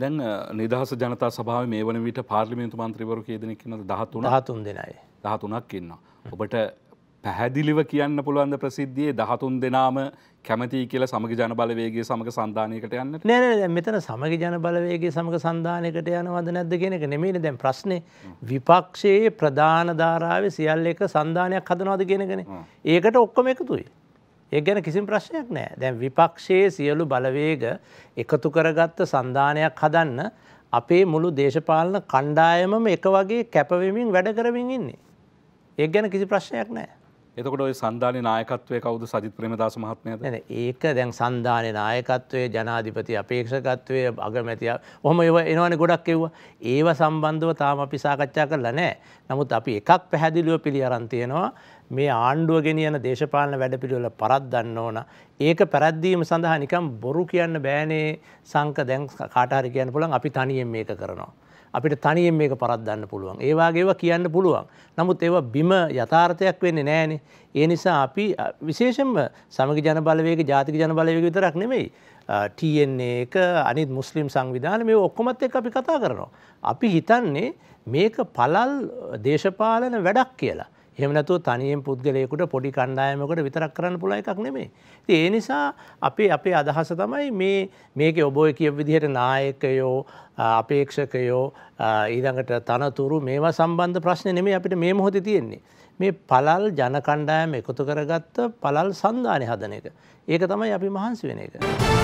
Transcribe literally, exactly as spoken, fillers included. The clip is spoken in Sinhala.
දැන් නිදහස් ජනතා සභාවේ මේ වන විට පාර්ලිමේන්තු මන්ත්‍රීවරු කී දෙනෙක් ඉන්නවද? දහතුන දෙනයි. දහතුනක් ඉන්නවා. ඔබට පැහැදිලිව කියන්න පුළුවන් ද ප්‍රසිද්ධියේ දහතුන් දෙනාම කැමැතියි කියලා සමගි ජන බලවේගයේ සමග සම්දානයකට යන්නට? නෑ නෑ දැන් මෙතන සමගි ජන බලවේගයේ සමග සම්දානයකට යනවද නැද්ද කියන එක නෙමෙයිනේ දැන් ප්‍රශ්නේ. විපක්ෂයේ ප්‍රධාන ධාරාවේ සියල්ල එක සම්දානයක් හදනවද කියන එකනේ. ඒකට ඔක්කොම එකතුයි. ඒ ගැන කිසිම ප්‍රශ්නයක් නෑ. දැන් විපක්ෂයේ සියලු බලවේග එකතු කරගත්ත සම්දානයක් හදන්න අපේ මුළු දේශපාලන කණ්ඩායමම එක වගේ කැපවීමෙන් වැඩ කරමින් ඉන්නේ. ඒ ගැන කිසි ප්‍රශ්නයක් නෑ. එතකොට ඔය සන්දානයේ නායකත්වයේ කවුද? සජිත් ප්‍රේමදාස මහත්මයාද? නෑ නෑ ඒක දැන් සන්දානයේ නායකත්වයේ ජනාධිපති අපේක්ෂකත්වයේ අගමැතියා ඔහොම ඒවා එනවනේ ගොඩක් එව්වා. ඒව සම්බන්ධව තාම අපි සාකච්ඡා කරලා නෑ. නමුත් අපි එකක් පැහැදිලිව පිළි අරන් තියෙනවා මේ ආණ්ඩුව ගෙනියන දේශපාලන වැඩපිළිවෙල පරද්දන්න ඕන. ඒක පරද්දීම සඳහා නිකම් බොරු කියන්න බෑනේ සංක දැන් කාට හරි කියන්න පුළුවන් අපි තනියෙන් මේක කරනවා. අපිට තනියෙන් මේක පරද්දන්න පුළුවන්. ඒ වගේ ඒවා කියන්න පුළුවන්. නමුත් ඒවා බිම යථාර්ථයක් වෙන්නේ නැහනේ. ඒ නිසා අපි විශේෂයෙන්ම සමගි ජන බලවේග, ජාතික ජන බලවේග විතරක් නෙමෙයි. ටී එන් ඒ එක අනිත් මුස්ලිම් සංවිධාන මේ ඔක්කොමත් එක්ක අපි කතා කරනවා. අපි හිතන්නේ මේක පළල් දේශපාලන වැඩක් කියලා. එහෙම නැතුව තනියෙන් පුද්ගලයෙකුට පොඩි කණ්ඩායමකට විතරක් කරන්න පුළුවන් එකක් නෙමෙයි. ඉතින් ඒ නිසා අපි අපේ අදහස තමයි මේ මේකේ ඔබ ඔය කියපු විදිහට නායකයෝ අපේක්ෂකයෝ ඊළඟට තනතුරු මේවා සම්බන්ධ ප්‍රශ්නේ නෙමෙයි අපිට මේ මොහොතේ තියෙන්නේ. මේ පළල් ජන කණ්ඩායම එකතු කරගත්ත පළල් සන්දානේ හදන එක. ඒක තමයි අපි මහන්සි වෙන එක.